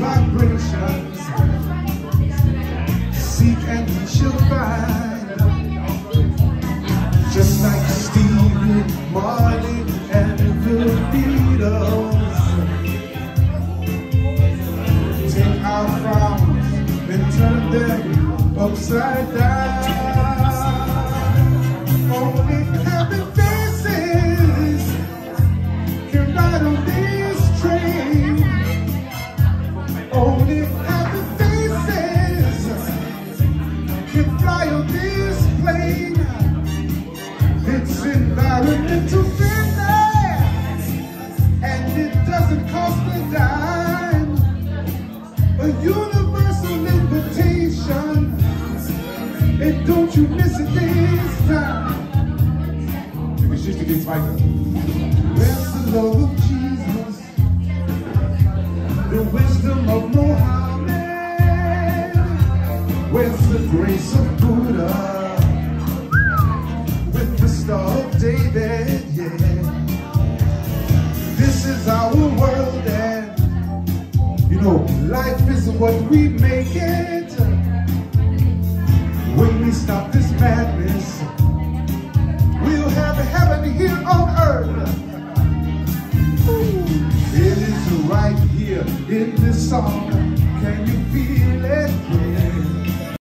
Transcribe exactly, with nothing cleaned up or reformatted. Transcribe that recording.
vibrations. Seek and you shall find. Just like Stevie, Marley, and the Beatles. Take our flowers and turn them upside down. Only happy faces can ride on this train. Only happy faces can fly on this plane. It's environmental fitness, and it doesn't cost a dime. A universal invitation, and don't you miss it this time. You can shift to this fight. Where's the love of Jesus? The wisdom of Mohammed? Where's the grace of Buddha? Of David, yeah. This is our world, and you know, life is what we make it. When we stop this madness, we'll have heaven here on earth. Ooh. It is right here in this song.